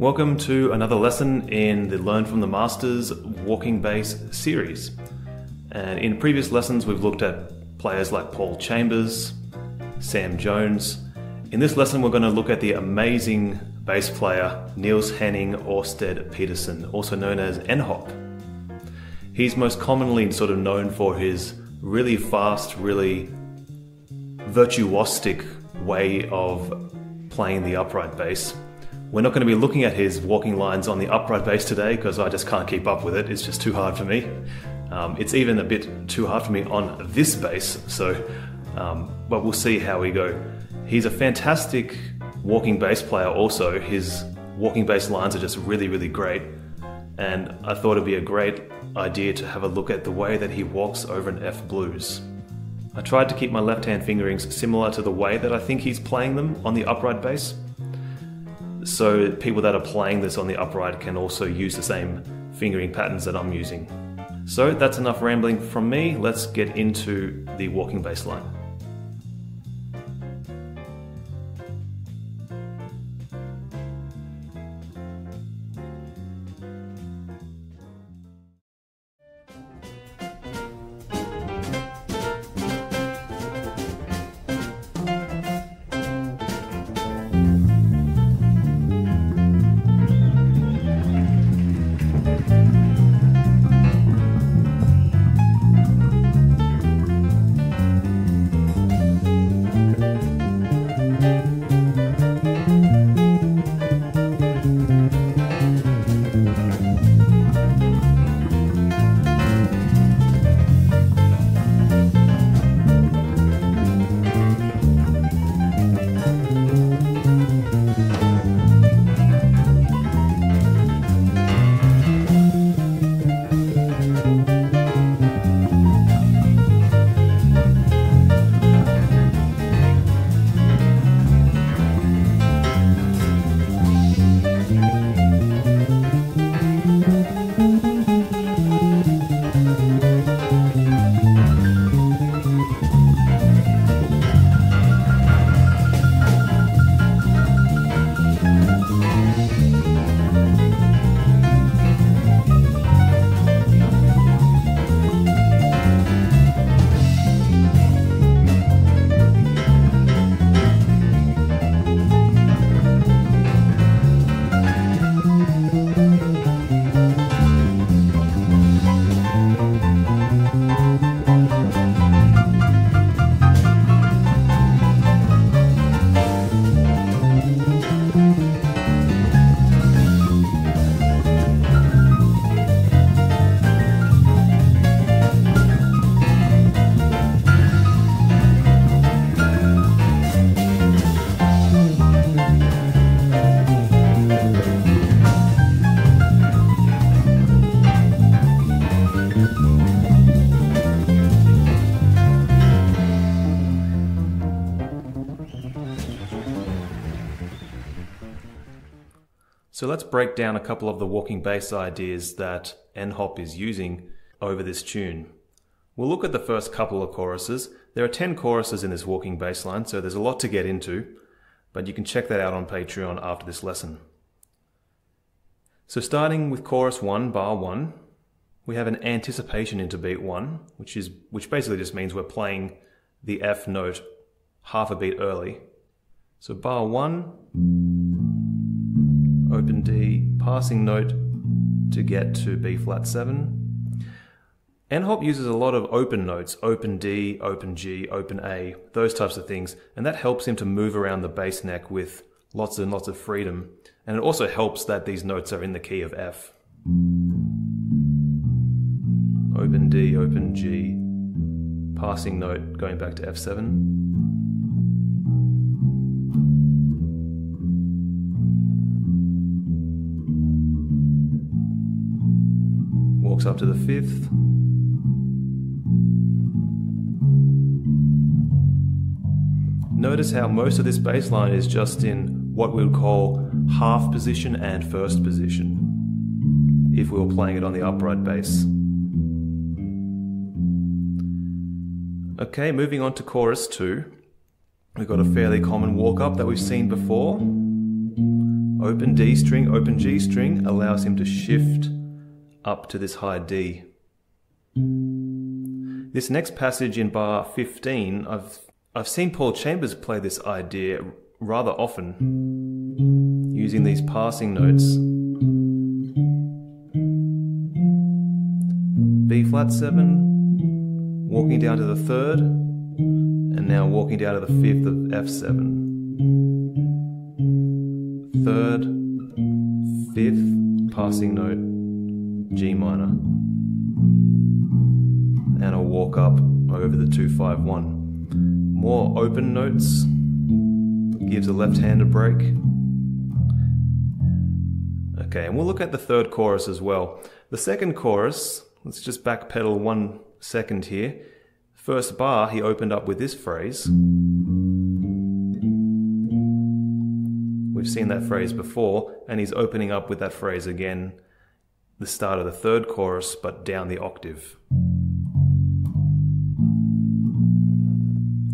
Welcome to another lesson in the Learn from the Masters Walking Bass series. And in previous lessons we've looked at players like Paul Chambers, Sam Jones. In this lesson we're going to look at the amazing bass player Niels Henning Ørsted Pedersen, also known as NHOP. He's most commonly sort of known for his really fast, really virtuosic way of playing the upright bass. We're not going to be looking at his walking lines on the upright bass today because I just can't keep up with it. It's just too hard for me. It's even a bit too hard for me on this bass, so but we'll see how we go. He's a fantastic walking bass player also. His walking bass lines are just really, really great, and I thought it'd be a great idea to have a look at the way that he walks over an F blues. I tried to keep my left hand fingerings similar to the way that I think he's playing them on the upright bass, so people that are playing this on the upright can also use the same fingering patterns that I'm using. So that's enough rambling from me, let's get into the walking bass line. So let's break down a couple of the walking bass ideas that NHOP is using over this tune. We'll look at the first couple of choruses. There are 10 choruses in this walking bass line, so there's a lot to get into, but you can check that out on Patreon after this lesson. So starting with chorus 1, bar 1, we have an anticipation into beat 1, which basically just means we're playing the F note half a beat early. So bar 1, open D, passing note to get to B flat 7. NHOP uses a lot of open notes, open D, open G, open A, those types of things, and that helps him to move around the bass neck with lots and lots of freedom, and it also helps that these notes are in the key of F. Open D, open G, passing note going back to F7. Walks up to the 5th, notice how most of this bass line is just in what we would call half position and first position if we were playing it on the upright bass. Okay, moving on to chorus 2, we've got a fairly common walk up that we've seen before. open D string, open G string allows him to shift up to this high D. This next passage in bar 15, I've seen Paul Chambers play this idea rather often, using these passing notes. B flat 7, walking down to the 3rd, and now walking down to the 5th of F7. 3rd, 5th, passing note, G minor. And a walk up over the 2-5-1. More open notes, gives a left hand a break. Okay, and we'll look at the 3rd chorus as well. The 2nd chorus, let's just backpedal 1 second here. First bar, he opened up with this phrase. We've seen that phrase before, and he's opening up with that phrase again, the start of the 3rd chorus, but down the octave.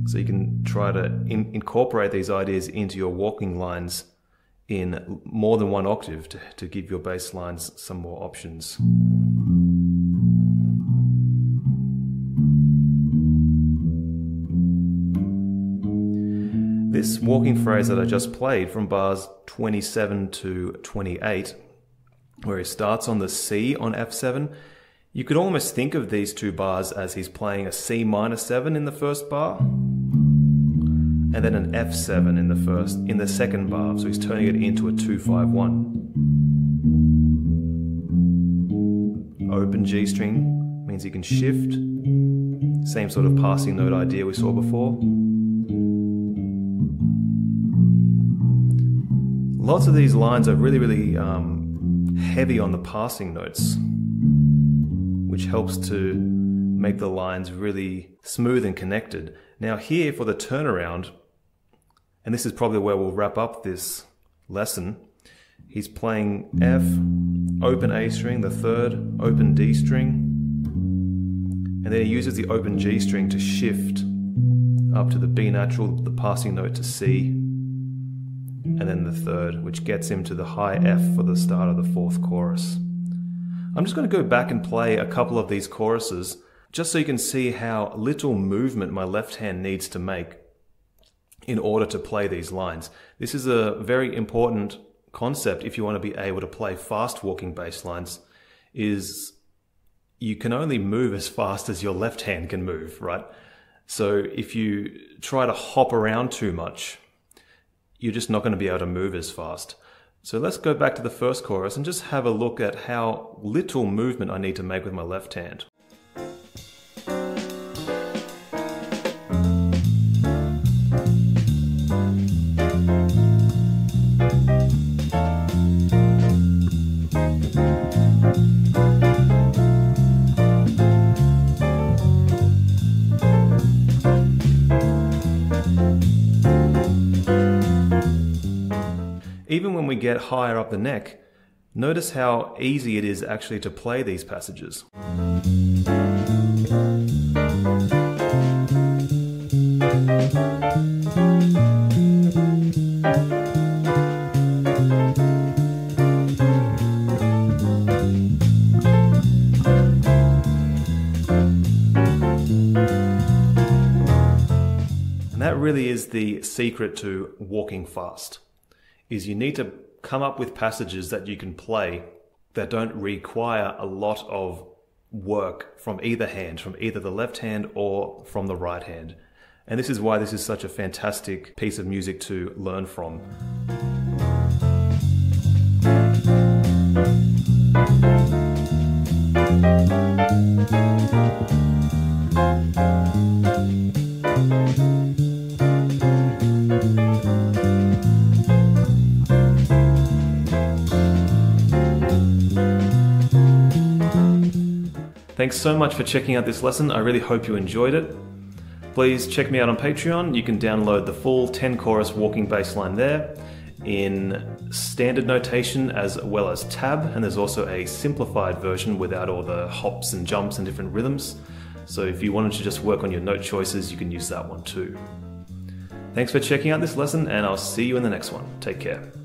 So you can try to incorporate these ideas into your walking lines in more than one octave to give your bass lines some more options. This walking phrase that I just played from bars 27 to 28, where he starts on the C on F7, you could almost think of these two bars as he's playing a C minor 7 in the 1st bar, and then an F7 in the 2nd bar, so he's turning it into a 2-5-1. Open G string means he can shift, same sort of passing note idea we saw before. Lots of these lines are really heavy on the passing notes, which helps to make the lines really smooth and connected. Now here for the turnaround, and this is probably where we'll wrap up this lesson, he's playing F, open A string, the 3rd, open D string, and then he uses the open G string to shift up to the B natural, the passing note to C, and then the 3rd, which gets him to the high F for the start of the 4th chorus. I'm just going to go back and play a couple of these choruses just so you can see how little movement my left hand needs to make in order to play these lines. This is a very important concept if you want to be able to play fast walking bass lines, is you can only move as fast as your left hand can move, right? So if you try to hop around too much, you're just not going to be able to move as fast. So let's go back to the 1st chorus and just have a look at how little movement I need to make with my left hand. Even when we get higher up the neck, notice how easy it is actually to play these passages. And that really is the secret to walking fast. Is you need to come up with passages that you can play that don't require a lot of work from either hand, from either the left hand or from the right hand. And this is why this is such a fantastic piece of music to learn from. Thanks so much for checking out this lesson. I really hope you enjoyed it. Please check me out on Patreon. You can download the full 10 chorus walking bass line there in standard notation as well as tab, and there's also a simplified version without all the hops and jumps and different rhythms. So if you wanted to just work on your note choices, you can use that one too. Thanks for checking out this lesson, and I'll see you in the next one. Take care.